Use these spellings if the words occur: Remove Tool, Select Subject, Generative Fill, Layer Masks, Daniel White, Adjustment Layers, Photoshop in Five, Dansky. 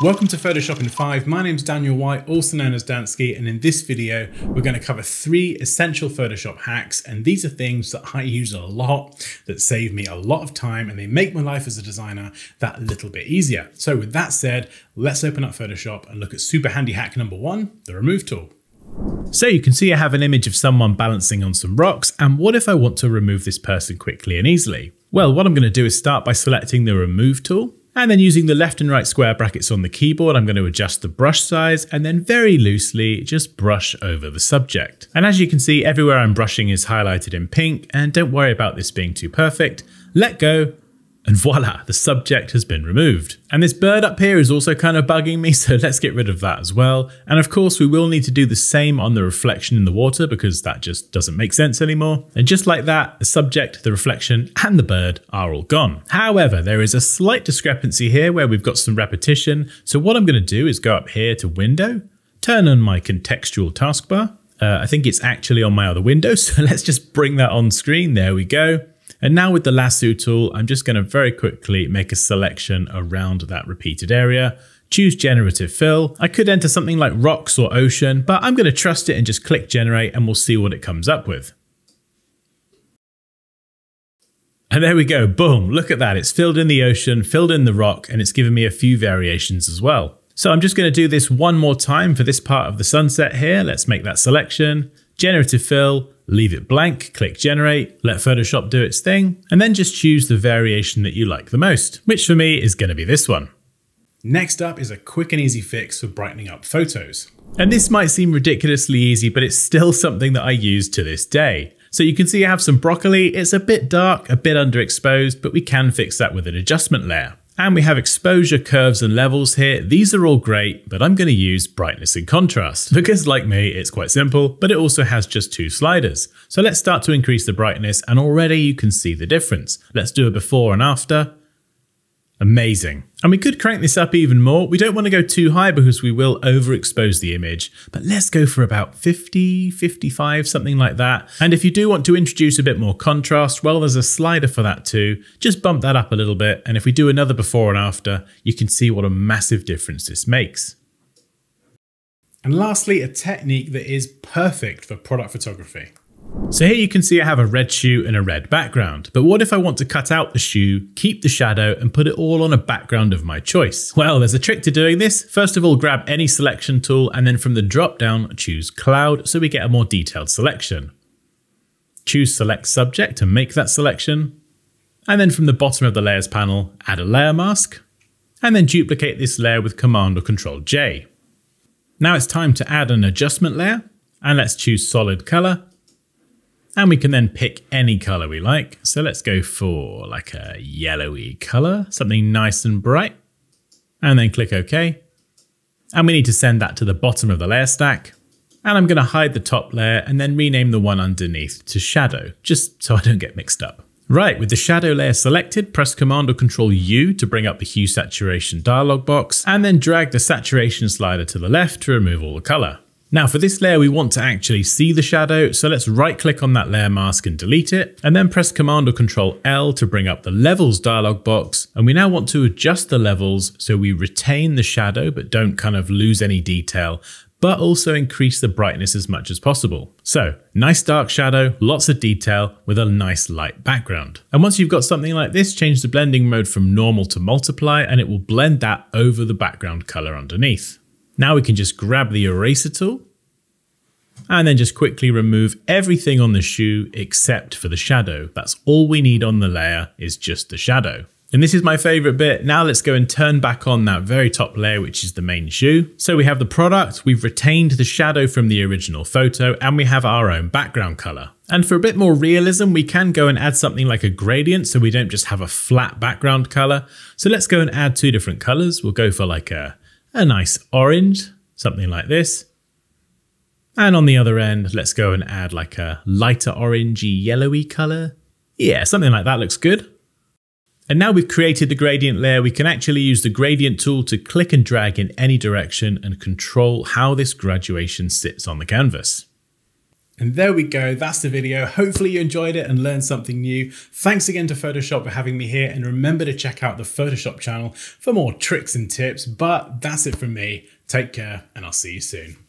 Welcome to Photoshop in 5. My name's Daniel White, also known as Dansky, and in this video, we're going to cover 3 essential Photoshop hacks. And these are things that I use a lot, that save me a lot of time, and they make my life as a designer that little bit easier. So with that said, let's open up Photoshop and look at super handy hack number 1, the Remove Tool. So you can see I have an image of someone balancing on some rocks. And what if I want to remove this person quickly and easily? Well, what I'm going to do is start by selecting the Remove Tool. And then using the left and right square brackets on the keyboard, I'm going to adjust the brush size and then very loosely just brush over the subject. And as you can see, everywhere I'm brushing is highlighted in pink, and don't worry about this being too perfect. Let go. And voila, the subject has been removed. And this bird up here is also kind of bugging me, so let's get rid of that as well. And of course, we will need to do the same on the reflection in the water because that just doesn't make sense anymore. And just like that, the subject, the reflection, and the bird are all gone. However, there is a slight discrepancy here where we've got some repetition. So what I'm going to do is go up here to Window, turn on my contextual taskbar. I think it's actually on my other window, so let's just bring that on screen. There we go. And now with the lasso tool, I'm just going to very quickly make a selection around that repeated area, choose Generative Fill. I could enter something like rocks or ocean, but I'm going to trust it and just click generate and we'll see what it comes up with. And there we go. Boom. Look at that. It's filled in the ocean, filled in the rock, and it's given me a few variations as well. So I'm just going to do this one more time for this part of the sunset here. Let's make that selection, Generative Fill. Leave it blank, click generate, let Photoshop do its thing, and then just choose the variation that you like the most, which for me is going to be this one. Next up is a quick and easy fix for brightening up photos. And this might seem ridiculously easy, but it's still something that I use to this day. So you can see I have some broccoli. It's a bit dark, a bit underexposed, but we can fix that with an adjustment layer. And we have exposure, curves, and levels here. These are all great, but I'm going to use brightness and contrast because, like me, it's quite simple, but it also has just 2 sliders. So let's start to increase the brightness, and already you can see the difference. Let's do a before and after. Amazing. And we could crank this up even more. We don't want to go too high because we will overexpose the image, but let's go for about 50, 55, something like that. And if you do want to introduce a bit more contrast, well, there's a slider for that too. Just bump that up a little bit. And if we do another before and after, you can see what a massive difference this makes. And lastly, a technique that is perfect for product photography. So here you can see I have a red shoe and a red background, but what if I want to cut out the shoe, keep the shadow, and put it all on a background of my choice? Well, there's a trick to doing this. First of all, grab any selection tool, and then from the drop down, choose cloud, so we get a more detailed selection. Choose select subject to make that selection. And then from the bottom of the layers panel, add a layer mask, and then duplicate this layer with command or control J. Now it's time to add an adjustment layer, and let's choose solid color. And we can then pick any color we like. So let's go for like a yellowy color, something nice and bright, and then click OK. And we need to send that to the bottom of the layer stack. And I'm going to hide the top layer and then rename the one underneath to shadow, just so I don't get mixed up. Right, with the shadow layer selected, press command or control U to bring up the hue saturation dialog box, and then drag the saturation slider to the left to remove all the color. Now for this layer, we want to actually see the shadow. So let's right click on that layer mask and delete it, and then press command or control L to bring up the levels dialog box. And we now want to adjust the levels so we retain the shadow, but don't kind of lose any detail, but also increase the brightness as much as possible. So nice dark shadow, lots of detail with a nice light background. And once you've got something like this, change the blending mode from normal to multiply, and it will blend that over the background color underneath. Now we can just grab the eraser tool and then just quickly remove everything on the shoe except for the shadow. That's all we need on the layer is just the shadow. And this is my favorite bit. Now let's go and turn back on that very top layer, which is the main shoe. So we have the product, we've retained the shadow from the original photo, and we have our own background color. And for a bit more realism, we can go and add something like a gradient so we don't just have a flat background color. So let's go and add 2 different colors. We'll go for like a nice orange, something like this. And on the other end, let's go and add like a lighter orangey yellowy color. Yeah, something like that looks good. And now we've created the gradient layer, we can actually use the gradient tool to click and drag in any direction and control how this graduation sits on the canvas. And there we go, that's the video. Hopefully you enjoyed it and learned something new. Thanks again to Photoshop for having me here, and remember to check out the Photoshop channel for more tricks and tips. But that's it from me. Take care, and I'll see you soon.